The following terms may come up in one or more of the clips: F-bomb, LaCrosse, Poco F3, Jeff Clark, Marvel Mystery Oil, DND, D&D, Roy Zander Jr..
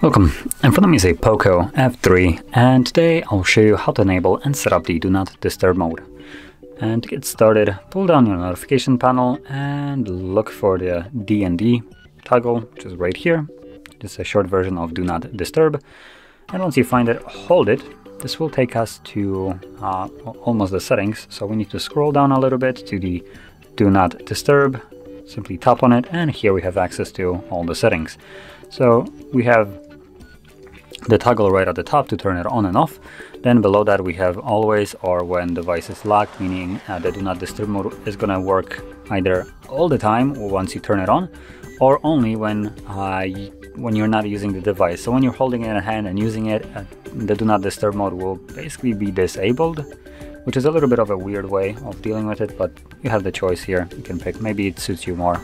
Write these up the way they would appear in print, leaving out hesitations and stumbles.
Welcome, in front of me is a Poco F3, and today I'll show you how to enable and set up the Do Not Disturb mode. And to get started, pull down your notification panel and look for the D&D toggle, which is right here. Just a short version of Do Not Disturb. And once you find it, hold it. This will take us to almost the settings, so we need to scroll down a little bit to the Do Not Disturb, simply tap on it, and here we have access to all the settings. So we have the toggle right at the top to turn it on and off. Then below that we have always or when device is locked, meaning the Do Not Disturb mode is going to work either all the time or once you turn it on, or only when you're not using the device. So when you're holding it in hand and using it, the Do Not Disturb mode will basically be disabled, which is a little bit of a weird way of dealing with it, but you have the choice here. You can pick, maybe it suits you more.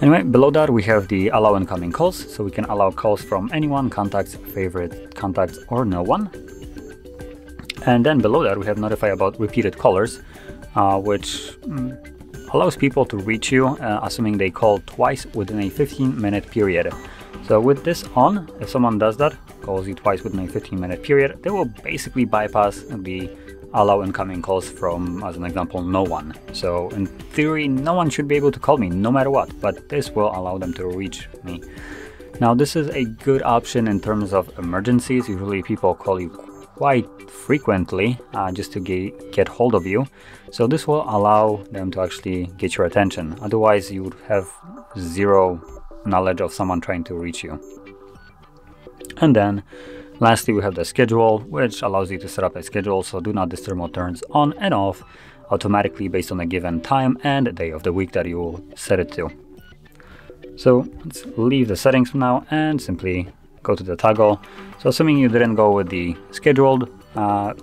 Anyway, below that we have the allow incoming calls, so we can allow calls from anyone, contacts, favorite contacts, or no one. And then below that we have notify about repeated callers, which allows people to reach you, assuming they call twice within a 15-minute period. So with this on, if someone does that, calls you twice within a 15-minute period, they will basically bypass the allow incoming calls from, as an example, no one. So in theory, no one should be able to call me no matter what, but this will allow them to reach me. Now, this is a good option in terms of emergencies. Usually people call you quite frequently just to get hold of you. So this will allow them to actually get your attention. Otherwise, you would have zero knowledge of someone trying to reach you. And then lastly, we have the schedule, which allows you to set up a schedule so Do Not Disturb mode turns on and off automatically based on a given time and day of the week that you will set it to. So let's leave the settings for now and simply go to the toggle. So assuming you didn't go with the scheduled all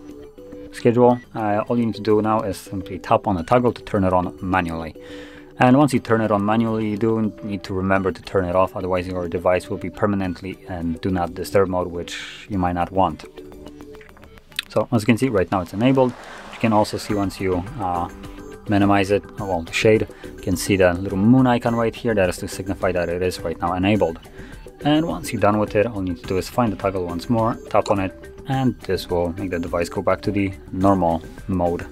you need to do now is simply tap on the toggle to turn it on manually. And once you turn it on manually, you do need to remember to turn it off, otherwise your device will be permanently in Do Not Disturb mode, which you might not want. So as you can see, right now it's enabled. You can also see once you minimize it, well, the shade, you can see the little moon icon right here. That is to signify that it is right now enabled. And once you're done with it, all you need to do is find the toggle once more, tap on it, and this will make the device go back to the normal mode.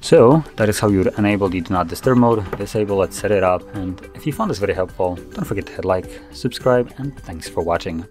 So that is how you would enable the Do Not Disturb mode, disable it, set it up. And if you found this very helpful, don't forget to hit like, subscribe, and thanks for watching.